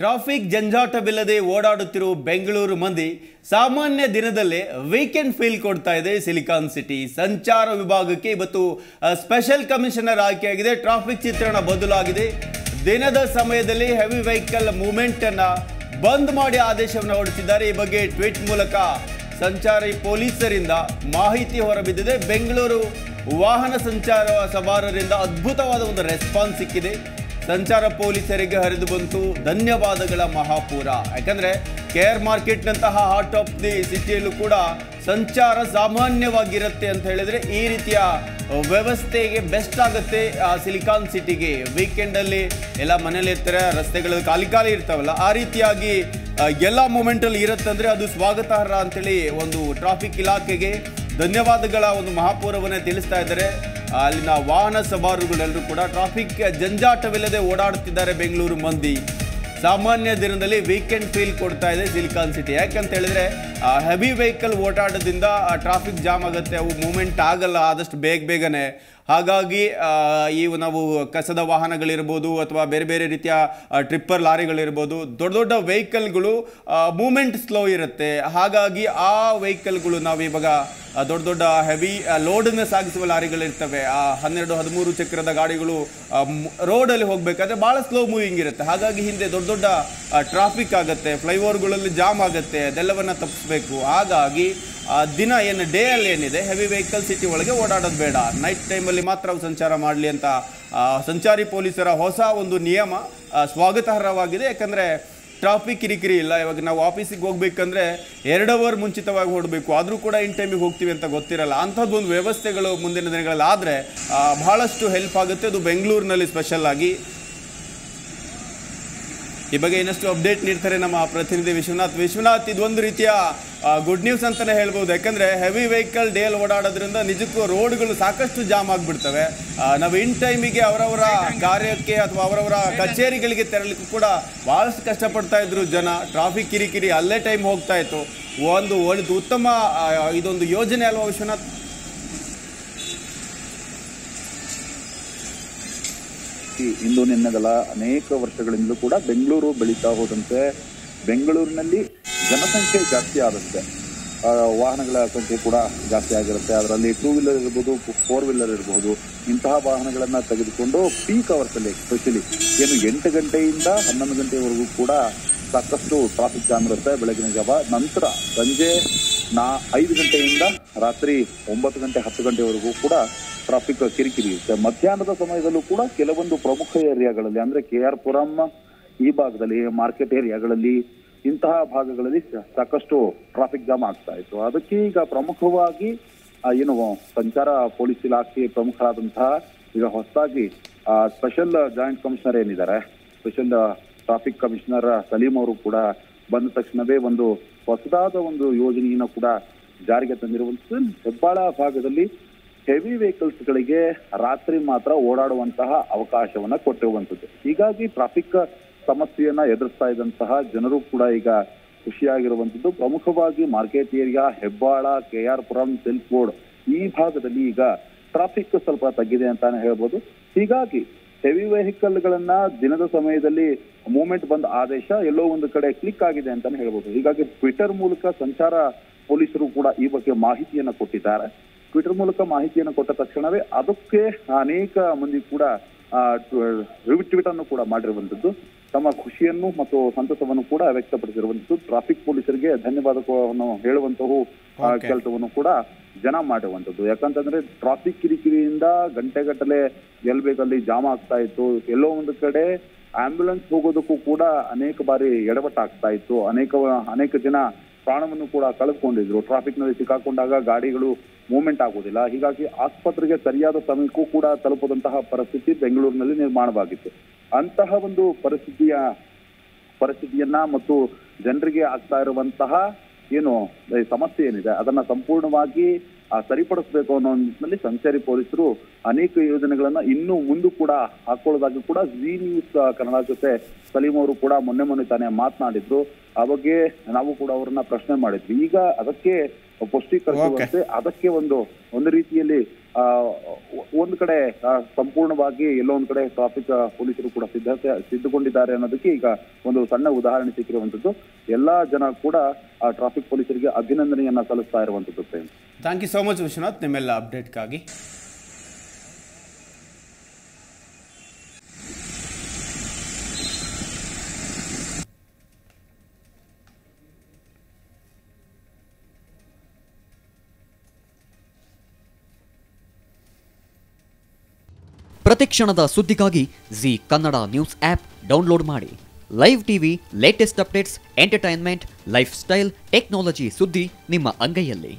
Traffic ಜಂಜಾಟವಿಲ್ಲದೆ ಓಡಾಡುತ್ತಿರುವ Bengaluru ಮಂದಿ ಸಾಮಾನ್ಯ ದಿನದಲ್ಲೇ ವೀಕೆಂಡ್ ಫೀಲ್ ಕೊಡ್ತಾ ಇದೆ ಸಿಲಿಕಾನ್ ಸಿಟಿ. ಸಂಚಾರ ವಿಭಾಗಕ್ಕೆ ಇವತ್ತು ಸ್ಪೆಷಲ್ ಕಮಿಷನರ್ ಆಯ್ಕೆಯಾಗಿದೆ. ಟ್ರಾಫಿಕ್ ಚಿತ್ರಣ ಬದಲಾಗಿದೆ. ದಿನದ ಸಮಯದಲ್ಲಿ ಹೆವಿ ವೆಹಿಕಲ್ ಮೂವ್ಮೆಂಟ್ ಅನ್ನು ಬಂದ್ ಮಾಡಿ ಆದೇಶವನ್ನು ಹೊರಡಿಸಿದ್ದಾರೆ. ಈ ಬಗ್ಗೆ ಟ್ವೀಟ್ ಮೂಲಕ ಸಂಚಾರಿ ಪೊಲೀಸರಿಂದ ಮಾಹಿತಿ ಹೊರಬಿದ್ದಿದೆ. ಬೆಂಗಳೂರು ವಾಹನ ಸಂಚಾರ ಸವಾರರಿಂದ ಅದ್ಭುತವಾದ ಒಂದು ರೆಸ್ಪಾನ್ಸ್ ಸಿಕ್ಕಿದೆ. ಸಂಚಾರ ಪೊಲೀಸರಿಗೆ ಹರಿದು ಬಂತು ಧನ್ಯವಾದಗಳ ಮಹಾಪೂರ. ಯಾಕಂದರೆ ಕೇರ್ ಮಾರ್ಕೆಟ್ನಂತಹ ಹಾರ್ಟ್ ಆಫ್ ದಿ ಸಿಟಿಯಲ್ಲೂ ಕೂಡ ಸಂಚಾರ ಸಾಮಾನ್ಯವಾಗಿರುತ್ತೆ ಅಂತ ಹೇಳಿದರೆ ಈ ರೀತಿಯ ವ್ಯವಸ್ಥೆಗೆ ಬೆಸ್ಟ್ ಆಗುತ್ತೆ ಸಿಲಿಕಾನ್ ಸಿಟಿಗೆ. ವೀಕೆಂಡಲ್ಲಿ ಎಲ್ಲ ಮನೇಲಿ ಇರ್ತಾರೆ, ರಸ್ತೆಗಳು ಖಾಲಿ ಖಾಲಿ ಇರ್ತಾವಲ್ಲ, ಆ ರೀತಿಯಾಗಿ ಎಲ್ಲ ಮೂಮೆಂಟಲ್ಲಿ ಇರುತ್ತಂದರೆ ಅದು ಸ್ವಾಗತಾರ್ಹ ಅಂಥೇಳಿ ಒಂದು ಟ್ರಾಫಿಕ್ ಇಲಾಖೆಗೆ ಧನ್ಯವಾದಗಳ ಒಂದು ಮಹಾಪೂರವನ್ನೇ ತಿಳಿಸ್ತಾ ಇದ್ದಾರೆ. ಅಲ್ಲಿನ ವಾಹನ ಸವಾರುಗಳೆಲ್ಲರೂ ಕೂಡ ಟ್ರಾಫಿಕ್ ಜಂಜಾಟವಿಲ್ಲದೆ ಓಡಾಡುತ್ತಿದ್ದಾರೆ. ಬೆಂಗಳೂರು ಮಂದಿ ಸಾಮಾನ್ಯ ದಿನದಲ್ಲಿ ವೀಕೆಂಡ್ ಫೀಲ್ ಕೊಡ್ತಾ ಇದೆ ಸಿಲಿಕಾನ್ ಸಿಟಿ. ಯಾಕಂತ ಹೇಳಿದರೆ ಹೆವಿ ವೆಹಿಕಲ್ ಓಡಾಡೋದ್ರಿಂದ ಟ್ರಾಫಿಕ್ ಜಾಮ್ ಆಗುತ್ತೆ, ಅವು ಮೂವ್ಮೆಂಟ್ ಆಗಲ್ಲ ಆದಷ್ಟು ಬೇಗನೆ. ಹಾಗಾಗಿ ಈ ನಾವು ಕಸದ ವಾಹನಗಳಿರ್ಬೋದು ಅಥವಾ ಬೇರೆ ಬೇರೆ ರೀತಿಯ ಟ್ರಿಪ್ಪರ್ ಲಾರಿಗಳಿರ್ಬೋದು, ದೊಡ್ಡ ದೊಡ್ಡ ವೆಹಿಕಲ್ಗಳು ಮೂವ್ಮೆಂಟ್ ಸ್ಲೋ ಇರುತ್ತೆ. ಹಾಗಾಗಿ ಆ ವೆಹಿಕಲ್ಗಳು ನಾವು ಇವಾಗ ದೊಡ್ಡ ದೊಡ್ಡ ಹೆವಿ ಲೋಡನ್ನು ಸಾಗಿಸುವ ಲಾರಿಗಳಿರ್ತವೆ, 12-13 ಚಕ್ರದ ಗಾಡಿಗಳು ರೋಡಲ್ಲಿ ಹೋಗಬೇಕಾದ್ರೆ ಭಾಳ ಸ್ಲೋ ಮೂವಿಂಗ್ ಇರುತ್ತೆ. ಹಾಗಾಗಿ ಹಿಂದೆ ದೊಡ್ಡ ದೊಡ್ಡ ಟ್ರಾಫಿಕ್ ಆಗುತ್ತೆ, ಫ್ಲೈಓವರ್ಗಳಲ್ಲಿ ಜಾಮ್ ಆಗುತ್ತೆ. ಅದೆಲ್ಲವನ್ನು ತಪ್ಪಿಸ್ಬೇಕು. ಹಾಗಾಗಿ ದಿನ ಏನು ಡೇ ಅಲ್ಲಿ ಏನಿದೆ ಹೆವಿ ವೆಹಿಕಲ್ ಸಿಟಿ ಒಳಗೆ ಓಡಾಡೋದು ಬೇಡ, ನೈಟ್ ಟೈಮಲ್ಲಿ ಮಾತ್ರ ಅವು ಸಂಚಾರ ಮಾಡಲಿ ಅಂತ ಸಂಚಾರಿ ಪೊಲೀಸರ ಹೊಸ ಒಂದು ನಿಯಮ ಸ್ವಾಗತಾರ್ಹವಾಗಿದೆ. ಯಾಕಂದರೆ ಟ್ರಾಫಿಕ್ ಕಿರಿಕಿರಿ ಇಲ್ಲ. ಇವಾಗ ನಾವು ಆಫೀಸಿಗೆ ಹೋಗಬೇಕಂದ್ರೆ 2 ಅವರ್ ಮುಂಚಿತವಾಗಿ ಹೊರಡಬೇಕು, ಆದರೂ ಕೂಡ ಇನ್ ಟೈಮಿಗೆ ಹೋಗ್ತೀವಿ ಅಂತ ಗೊತ್ತಿರಲ್ಲ. ಅಂಥದ್ದೊಂದು ವ್ಯವಸ್ಥೆಗಳು ಮುಂದಿನ ದಿನಗಳಲ್ಲಿ ಆದರೆ ಬಹಳಷ್ಟು ಹೆಲ್ಪ್ ಆಗುತ್ತೆ. ಅದು ಬೆಂಗಳೂರಿನಲ್ಲಿ ಸ್ಪೆಷಲ್ ಆಗಿ ಈ ಬಗ್ಗೆ ಇನ್ನಷ್ಟು ಅಪ್ಡೇಟ್ ನೀಡ್ತಾರೆ ನಮ್ಮ ಪ್ರತಿನಿಧಿ ವಿಶ್ವನಾಥ್. ಇದೊಂದು ರೀತಿಯ ಗುಡ್ ನ್ಯೂಸ್ ಅಂತಲೇ ಹೇಳ್ಬೋದು. ಯಾಕಂದರೆ ಹೆವಿ ವೆಹಿಕಲ್ ಡೇಲಿ ಓಡಾಡೋದ್ರಿಂದ ನಿಜಕ್ಕೂ ರೋಡ್ಗಳು ಸಾಕಷ್ಟು ಜಾಮ್ ಆಗಿಬಿಡ್ತವೆ. ನಾವು ಇನ್ ಟೈಮಿಗೆ ಅವರವರ ಕಾರ್ಯಕ್ಕೆ ಅಥವಾ ಅವರವರ ಕಚೇರಿಗಳಿಗೆ ತೆರಳಿಕ್ಕೂ ಕೂಡ ಭಾಳಷ್ಟು ಕಷ್ಟಪಡ್ತಾ ಇದ್ರು ಜನ. ಟ್ರಾಫಿಕ್ ಕಿರಿಕಿರಿ ಅಲ್ಲೇ ಟೈಮ್ ಹೋಗ್ತಾ ಇತ್ತು. ಒಂದು ಉತ್ತಮ ಇದೊಂದು ಯೋಜನೆ ಅಲ್ವಾ ವಿಶ್ವನಾಥ್? ಇಂದು ನಿನ್ನೆಗಲ ಅನೇಕ ವರ್ಷಗಳಿಂದಲೂ ಕೂಡ ಬೆಂಗಳೂರು ಬೆಳೀತಾ ಹೋದಂತೆ ಬೆಂಗಳೂರಿನಲ್ಲಿ ಜನಸಂಖ್ಯೆ ಜಾಸ್ತಿ ಆಗುತ್ತೆ, ವಾಹನಗಳ ಸಂಖ್ಯೆ ಕೂಡ ಜಾಸ್ತಿ ಆಗಿರುತ್ತೆ. ಅದರಲ್ಲಿ 2 ವೀಲರ್ ಇರ್ಬೋದು, 4 ವೀಲರ್ ಇರಬಹುದು, ಇಂತಹ ವಾಹನಗಳನ್ನು ತೆಗೆದುಕೊಂಡು ಪೀಕ್ ಅವರ್ಸಲ್ಲಿ ಸ್ಪೆಷಲಿ ಏನು 8 ಗಂಟೆಯಿಂದ 11 ಗಂಟೆವರೆಗೂ ಕೂಡ ಸಾಕಷ್ಟು ಟ್ರಾಫಿಕ್ ಜಾಮ್ ಇರುತ್ತೆ. ಬೆಳಗಿನ ಜಾವ ನಂತರ ಸಂಜೆ 5 ಗಂಟೆಯಿಂದ ರಾತ್ರಿ 9-10 ಗಂಟೆವರೆಗೂ ಕೂಡ ಟ್ರಾಫಿಕ್ ಕಿರಿಕಿರಿ ಇರುತ್ತೆ. ಮಧ್ಯಾಹ್ನದ ಸಮಯದಲ್ಲೂ ಕೂಡ ಕೆಲವೊಂದು ಪ್ರಮುಖ ಏರಿಯಾಗಳಲ್ಲಿ ಅಂದ್ರೆ KR ಪುರಂ ಈ ಭಾಗದಲ್ಲಿ, ಮಾರ್ಕೆಟ್ ಏರಿಯಾಗಳಲ್ಲಿ, ಇಂತಹ ಭಾಗಗಳಲ್ಲಿ ಸಾಕಷ್ಟು ಟ್ರಾಫಿಕ್ ಜಾಮ್ ಆಗ್ತಾ ಇತ್ತು. ಅದಕ್ಕೆ ಈಗ ಪ್ರಮುಖವಾಗಿ ಏನು ಸಂಚಾರ ಪೊಲೀಸ್ ಇಲಾಖೆ ಪ್ರಮುಖರಾದಂತಹ ಈಗ ಹೊಸದಾಗಿ ಸ್ಪೆಷಲ್ ಜಾಯಿಂಟ್ ಕಮಿಷನರ್ ಏನಿದ್ದಾರೆ, ಸ್ಪೆಷಲ್ ಟ್ರಾಫಿಕ್ ಕಮಿಷನರ್ ಸಲೀಂ ಅವರು ಕೂಡ ಬಂದ ತಕ್ಷಣವೇ ಒಂದು ಹೊಸದಾದ ಒಂದು ಯೋಜನೆಯನ್ನು ಕೂಡ ಜಾರಿಗೆ ತಂದಿರುವಂಥದ್ದು. ಹೆಬ್ಬಾಳ ಭಾಗದಲ್ಲಿ ಹೆವಿ ವೆಹಿಕಲ್ಸ್ಗಳಿಗೆ ರಾತ್ರಿ ಮಾತ್ರ ಓಡಾಡುವಂತಹ ಅವಕಾಶವನ್ನ ಕೊಟ್ಟಿರುವಂಥದ್ದು. ಹೀಗಾಗಿ ಟ್ರಾಫಿಕ್ ಸಮಸ್ಯೆಯನ್ನ ಎದುರಿಸ್ತಾ ಇದ್ದಂತಹ ಜನರು ಕೂಡ ಈಗ ಖುಷಿಯಾಗಿರುವಂಥದ್ದು. ಪ್ರಮುಖವಾಗಿ market area, Hebbal, KR Puram, silk road ಈ ಭಾಗದಲ್ಲಿ ಈಗ ಟ್ರಾಫಿಕ್ ಸ್ವಲ್ಪ ತಗ್ಗಿದೆ ಅಂತಾನೆ ಹೇಳ್ಬೋದು. ಹೀಗಾಗಿ ಹೆವಿ ವೆಹಿಕಲ್ಗಳನ್ನ ದಿನದ ಸಮಯದಲ್ಲಿ ಮೂವ್ಮೆಂಟ್ ಬಂದ್ ಆದೇಶ ಎಲ್ಲೋ ಒಂದು ಕಡೆ ಕ್ಲಿಕ್ ಆಗಿದೆ ಅಂತಾನೆ ಹೇಳ್ಬೋದು. ಹೀಗಾಗಿ ಟ್ವಿಟರ್ ಮೂಲಕ ಸಂಚಾರ ಪೊಲೀಸರು ಕೂಡ ಈ ಬಗ್ಗೆ ಮಾಹಿತಿಯನ್ನ ಕೊಟ್ಟಿದ್ದಾರೆ. ಟ್ವಿಟರ್ ಮೂಲಕ ಮಾಹಿತಿಯನ್ನು ಕೊಟ್ಟ ತಕ್ಷಣವೇ ಅದಕ್ಕೆ ಅನೇಕ ಮಂದಿ ಕೂಡ ಟ್ವೀಟ್ ಅನ್ನು ಕೂಡ ಮಾಡಿರುವಂಥದ್ದು, ತಮ್ಮ ಖುಷಿಯನ್ನು ಮತ್ತು ಸಂತಸವನ್ನು ಕೂಡ ವ್ಯಕ್ತಪಡಿಸಿರುವಂಥದ್ದು. ಟ್ರಾಫಿಕ್ ಪೊಲೀಸರಿಗೆ ಧನ್ಯವಾದವನ್ನು ಹೇಳುವಂತಹ ಕೆಲಸವನ್ನು ಕೂಡ ಜನ ಮಾಡುವಂಥದ್ದು. ಯಾಕಂತಂದ್ರೆ ಟ್ರಾಫಿಕ್ ಕಿರಿಕಿರಿಯಿಂದ ಗಂಟೆಗಟ್ಟಲೆ ಎಲ್ಲಿ ಬೇಕಲ್ಲಿ ಜಾಮ್ ಆಗ್ತಾ ಇತ್ತು. ಎಲ್ಲೋ ಒಂದು ಕಡೆ ಆಂಬ್ಯುಲೆನ್ಸ್ ಹೋಗೋದಕ್ಕೂ ಕೂಡ ಅನೇಕ ಬಾರಿ ಎಡವಟ್ಟಾಗ್ತಾ ಇತ್ತು. ಅನೇಕ ಜನ ಪ್ರಾಣವನ್ನು ಕೂಡ ಕಳೆದುಕೊಂಡಿದ್ರು. ಟ್ರಾಫಿಕ್ನಲ್ಲಿ ಸಿಕ್ಕಾಕೊಂಡಾಗ ಗಾಡಿಗಳು ಮೂವ್ಮೆಂಟ್ ಆಗೋದಿಲ್ಲ. ಹೀಗಾಗಿ ಆಸ್ಪತ್ರೆಗೆ ಸರಿಯಾದ ಸಮಯಕ್ಕೂ ಕೂಡ ತಲುಪದಂತಹ ಪರಿಸ್ಥಿತಿ ಬೆಂಗಳೂರಿನಲ್ಲಿ ನಿರ್ಮಾಣವಾಗಿತ್ತು. ಅಂತಹ ಒಂದು ಪರಿಸ್ಥಿತಿಯನ್ನ ಮತ್ತು ಜನರಿಗೆ ಆಗ್ತಾ ಇರುವಂತಹ ಏನು ಸಮಸ್ಯೆ ಏನಿದೆ ಅದನ್ನ ಸಂಪೂರ್ಣವಾಗಿ ಸರಿಪಡಿಸಬೇಕು ಅನ್ನೋ ನಿಟ್ಟಿನಲ್ಲಿ ಸಂಚಾರಿ ಪೊಲೀಸರು ಅನೇಕ ಯೋಜನೆಗಳನ್ನ ಇನ್ನೂ ಮುಂದೆ ಕೂಡ ಹಾಕೊಳ್ಳೋದಾಗಿ ಕೂಡ Zee News ಕನ್ನಡ ಜೊತೆ ಸಲೀಂ ಅವರು ಕೂಡ ಮೊನ್ನೆ ತಾನೇ ಮಾತನಾಡಿದ್ರು. ಆ ಬಗ್ಗೆ ನಾವು ಕೂಡ ಅವರನ್ನ ಪ್ರಶ್ನೆ ಮಾಡಿದ್ವಿ. ಈಗ ಅದಕ್ಕೆ ಪುಷ್ಟೀಕರಿಸುವಂತೆ ಅದಕ್ಕೆ ಒಂದು ಒಂದು ರೀತಿಯಲ್ಲಿ ಒಂದು ಕಡೆ ಸಂಪೂರ್ಣವಾಗಿ ಎಲ್ಲೋ ಒಂದು ಕಡೆ ಟ್ರಾಫಿಕ್ ಪೊಲೀಸರು ಕೂಡ ಸಿದ್ಧಗೊಂಡಿದ್ದಾರೆ ಅನ್ನೋದಕ್ಕೆ ಈಗ ಒಂದು ಸಣ್ಣ ಉದಾಹರಣೆ ಸಿಕ್ಕಿರುವಂತದ್ದು. ಎಲ್ಲಾ ಜನ ಕೂಡ ಆ ಟ್ರಾಫಿಕ್ ಪೊಲೀಸರಿಗೆ ಅಭಿನಂದನೆಯನ್ನ ಸಲ್ಲಿಸ್ತಾ ಇರುವಂತದ್ದು. Thank you so much Vishwanath ನಿಮ್ಮೆಲ್ಲ ಅಪ್ಡೇಟ್ಗಾಗಿ. प्रतिक्षणद सुद्दिगागि जी कन्नड न्यूज़ ऐप डाउनलोड माडि. Live TV latest updates, entertainment, lifestyle, technology सुद्दि निम्म अंगैयल्लि.